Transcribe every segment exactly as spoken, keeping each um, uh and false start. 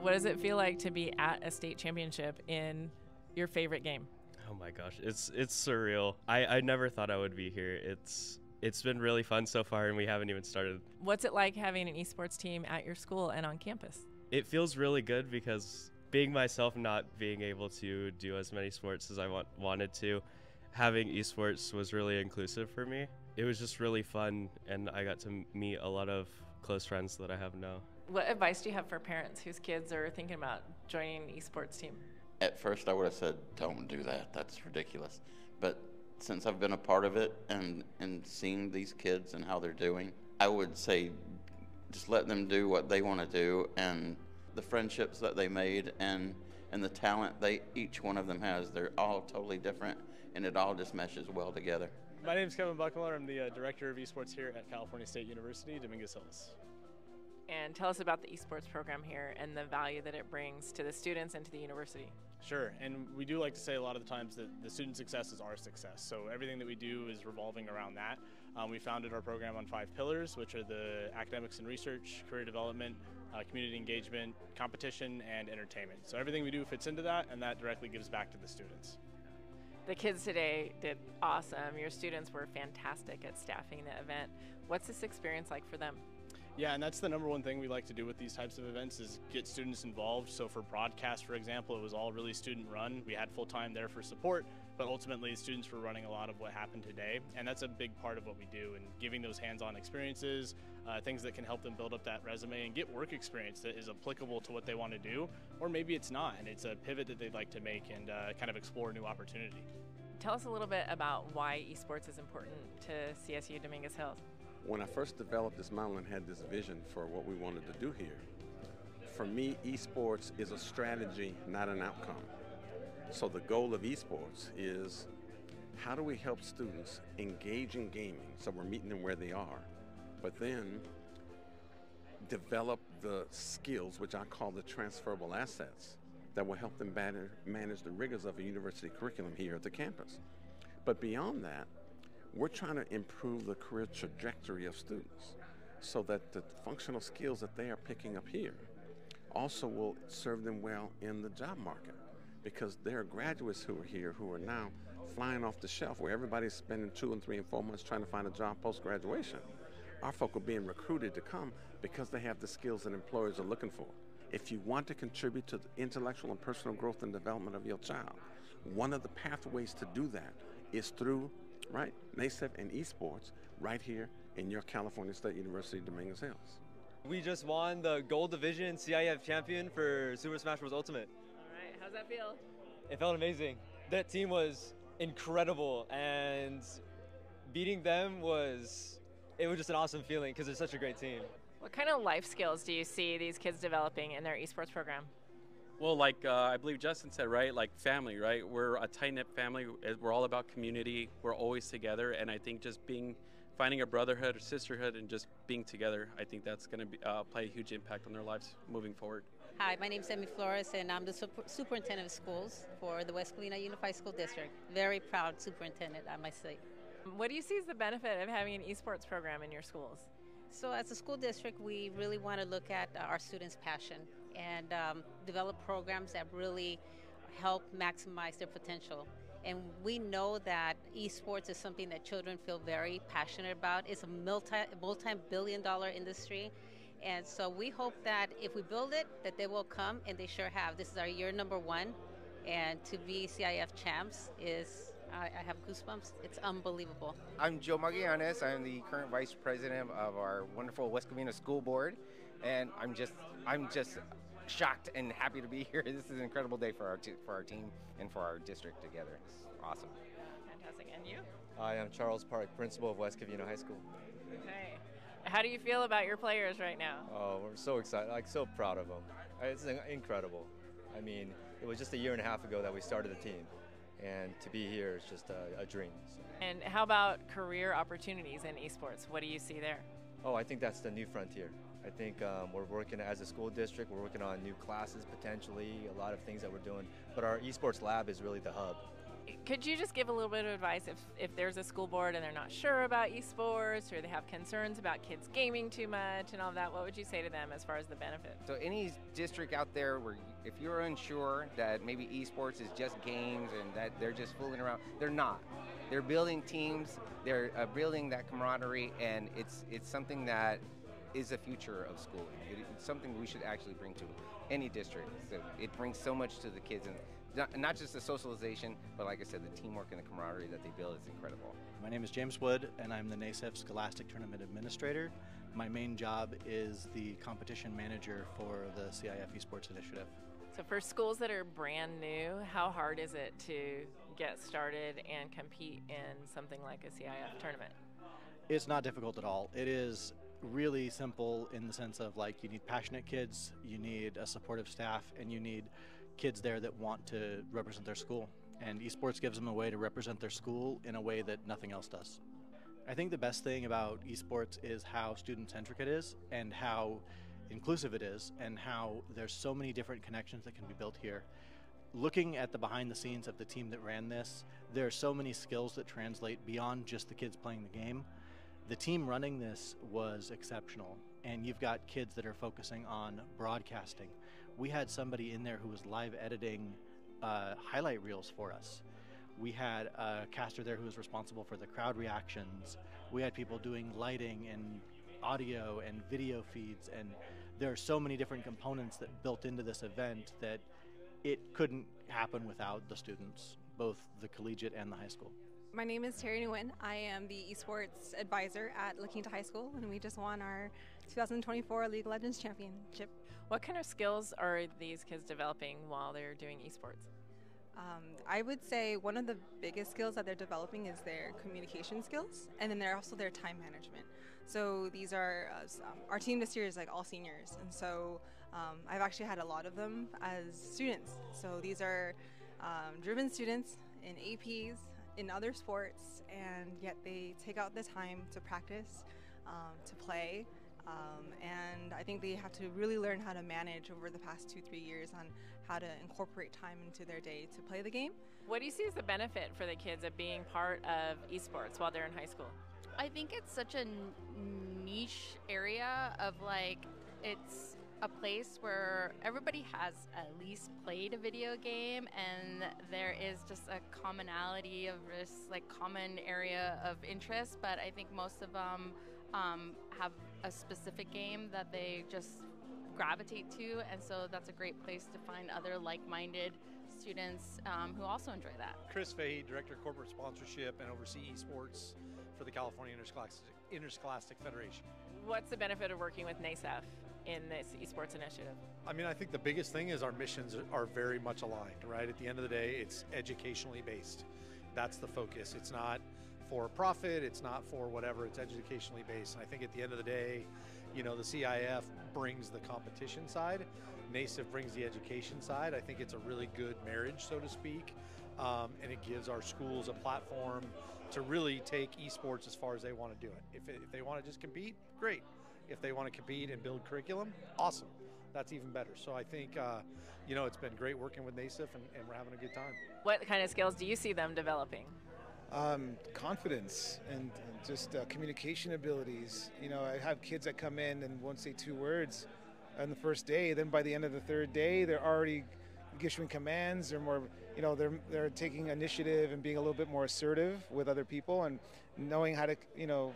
What does it feel like to be at a state championship in your favorite game? Oh my gosh, it's it's surreal. I, I never thought I would be here. It's it's been really fun so far, and we haven't even started. What's it like having an esports team at your school and on campus? It feels really good because being myself, not being able to do as many sports as I want, wanted to, having esports was really inclusive for me. It was just really fun, and I got to meet a lot of close friends that I have now. What advice do you have for parents whose kids are thinking about joining an esports team? At first I would have said, don't do that, that's ridiculous. But since I've been a part of it and, and seeing these kids and how they're doing, I would say just let them do what they want to do, and the friendships that they made and and the talent they each one of them has, they're all totally different, and it all just meshes well together. My name is Kevin Buckler. I'm the uh, director of esports here at California State University, Dominguez Hills. And tell us about the esports program here and the value that it brings to the students and to the university. Sure, and we do like to say a lot of the times that the student success is our success, so everything that we do is revolving around that. Um, we founded our program on five pillars, which are the academics and research, career development, uh, community engagement, competition, and entertainment. So everything we do fits into that, and that directly gives back to the students. The kids today did awesome. Your students were fantastic at staffing the event. What's this experience like for them? Yeah, and that's the number one thing we like to do with these types of events is get students involved. So for broadcast, for example, it was all really student run. We had full time there for support, but ultimately students were running a lot of what happened today. And that's a big part of what we do, and giving those hands-on experiences, uh, things that can help them build up that resume and get work experience that is applicable to what they want to do, or maybe it's not, and it's a pivot that they'd like to make and uh, kind of explore a new opportunity. Tell us a little bit about why esports is important to C S U Dominguez Hills. When I first developed this model and had this vision for what we wanted to do here, for me, esports is a strategy, not an outcome. So the goal of esports is how do we help students engage in gaming, so we're meeting them where they are, but then develop the skills, which I call the transferable assets, that will help them better manage the rigors of a university curriculum here at the campus. But beyond that, we're trying to improve the career trajectory of students so that the functional skills that they are picking up here also will serve them well in the job market, because there are graduates who are here who are now flying off the shelf, where everybody's spending two and three and four months trying to find a job post-graduation. Our folk are being recruited to come because they have the skills that employers are looking for. If you want to contribute to the intellectual and personal growth and development of your child, one of the pathways to do that is through right, NASEF and esports right here in your California State University, Dominguez Hills. We just won the gold division C I F champion for Super Smash Bros. Ultimate. All right, how's that feel? It felt amazing. That team was incredible, and beating them was, it was just an awesome feeling because they're such a great team. What kind of life skills do you see these kids developing in their esports program? Well, like uh, I believe Justin said, right, like family, right? We're a tight-knit family. We're all about community. We're always together. And I think just being, finding a brotherhood or sisterhood and just being together, I think that's going to uh, play a huge impact on their lives moving forward. Hi, my name is Demi Flores, and I'm the super superintendent of schools for the West Covina Unified School District. Very proud superintendent, I must say. What do you see as the benefit of having an esports program in your schools? So as a school district, we really want to look at our students' passion and um, develop programs that really help maximize their potential. And we know that esports is something that children feel very passionate about. It's a multi, multi-billion dollar industry. And so we hope that if we build it, that they will come, and they sure have. This is our year number one. And to be C I F champs is, I have goosebumps. It's unbelievable. I'm Joe Magallanes. I'm the current vice president of our wonderful West Covina School Board, and I'm just, I'm just shocked and happy to be here. This is an incredible day for our t for our team and for our district together. It's awesome. Fantastic. And you? Hi, I'm Charles Park, principal of West Covina High School. Okay. How do you feel about your players right now? Oh, we're so excited. Like, so proud of them. It's incredible. I mean, it was just a year and a half ago that we started the team, and to be here is just a, a dream. So. And how about career opportunities in esports? What do you see there? Oh, I think that's the new frontier. I think um, we're working as a school district, we're working on new classes potentially, a lot of things that we're doing, but our esports lab is really the hub. Could you just give a little bit of advice if, if there's a school board and they're not sure about esports, or they have concerns about kids gaming too much and all that? What would you say to them as far as the benefit? So any district out there where if you're unsure that maybe esports is just games and that they're just fooling around, they're not. They're building teams, they're uh, building that camaraderie, and it's, it's something that is the future of schooling. It, it's something we should actually bring to any district. So it brings so much to the kids, and not, not just the socialization, but like I said, the teamwork and the camaraderie that they build is incredible. My name is James Wood, and I'm the NASEF Scholastic Tournament Administrator. My main job is the competition manager for the C I F Esports Initiative. So for schools that are brand new, how hard is it to get started and compete in something like a C I F tournament? It's not difficult at all. It is really simple in the sense of, like, you need passionate kids, you need a supportive staff, and you need kids there that want to represent their school. And esports gives them a way to represent their school in a way that nothing else does. I think the best thing about esports is how student-centric it is, and how inclusive it is, and how there's so many different connections that can be built here. Looking at the behind the scenes of the team that ran this, there are so many skills that translate beyond just the kids playing the game. The team running this was exceptional, and you've got kids that are focusing on broadcasting. We had somebody in there who was live editing uh, highlight reels for us. We had a caster there who was responsible for the crowd reactions. We had people doing lighting and audio and video feeds, and there are so many different components that built into this event that it couldn't happen without the students, both the collegiate and the high school. My name is Terry Nguyen. I am the esports advisor at Looking to High School, and we just won our two thousand twenty-four League of Legends championship. What kind of skills are these kids developing while they're doing esports? Um, I would say one of the biggest skills that they're developing is their communication skills, and then they're also their time management. So these are, uh, um, our team this year is like all seniors, and so um, I've actually had a lot of them as students. So these are um, driven students in A Ps, in other sports, and yet they take out the time to practice, um, to play, um, and I think they have to really learn how to manage over the past two, three years on how to incorporate time into their day to play the game. What do you see as the benefit for the kids of being part of esports while they're in high school? I think it's such a niche area of, like, it's a place where everybody has at least played a video game, and there is just a commonality of this, like, common area of interest, but I think most of them um, have a specific game that they just gravitate to, and so that's a great place to find other like-minded students um, who also enjoy that. Chris Fahey, Director of Corporate Sponsorship and oversee esports for the California Interscholastic, Interscholastic Federation. What's the benefit of working with NASEF in this esports initiative? I mean, I think the biggest thing is our missions are very much aligned, right? At the end of the day, it's educationally based. That's the focus. It's not for profit, it's not for whatever, it's educationally based. And I think at the end of the day, you know, the C I F brings the competition side, NASEF brings the education side. I think it's a really good marriage, so to speak, um, and it gives our schools a platform to really take esports as far as they want to do it. If, if they want to just compete, great. If they want to compete and build curriculum, awesome. That's even better. So I think, uh, you know, it's been great working with NASEF, and, and we're having a good time. What kind of skills do you see them developing? Um, confidence and, and just uh, communication abilities. You know, I have kids that come in and won't say two words on the first day. Then by the end of the third day, they're already issuing commands. They're more, you know, they're they're taking initiative and being a little bit more assertive with other people and knowing how to, you know,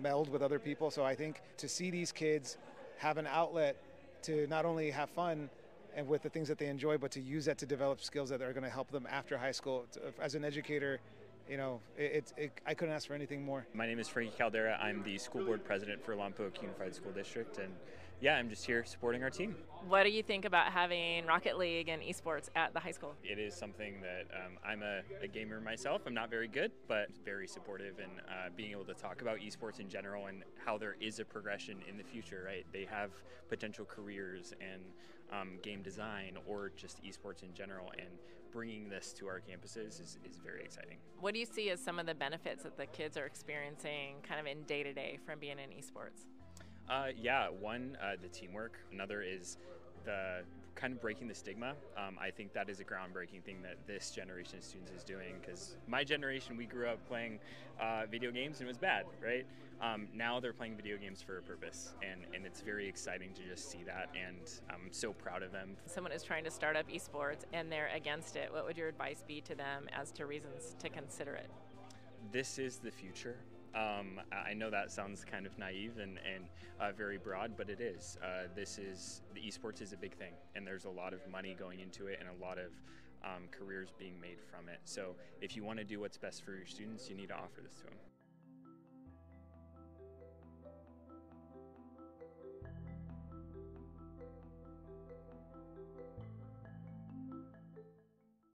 meld with other people. So I think to see these kids have an outlet to not only have fun and with the things that they enjoy, but to use that to develop skills that are going to help them after high school. As an educator, you know, it, it, I couldn't ask for anything more. My name is Frankie Caldera. I'm the school board president for Lompoc Unified School District, and yeah, I'm just here supporting our team. What do you think about having Rocket League and esports at the high school? It is something that um, I'm a, a gamer myself. I'm not very good, but very supportive, and uh, being able to talk about esports in general and how there is a progression in the future, right? They have potential careers and um, game design or just esports in general, and bringing this to our campuses is, is very exciting. What do you see as some of the benefits that the kids are experiencing kind of in day-to-day from being in esports? Uh, yeah, one, uh, the teamwork. Another is the kind of breaking the stigma. Um, I think that is a groundbreaking thing that this generation of students is doing, because my generation, we grew up playing uh, video games and it was bad, right? Um, now they're playing video games for a purpose, and, and it's very exciting to just see that, and I'm so proud of them. Someone is trying to start up esports and they're against it. What would your advice be to them as to reasons to consider it? This is the future. Um, I know that sounds kind of naive and, and uh, very broad, but it is. Uh, this is, the esports is a big thing, and there's a lot of money going into it and a lot of um, careers being made from it. So if you want to do what's best for your students, you need to offer this to them.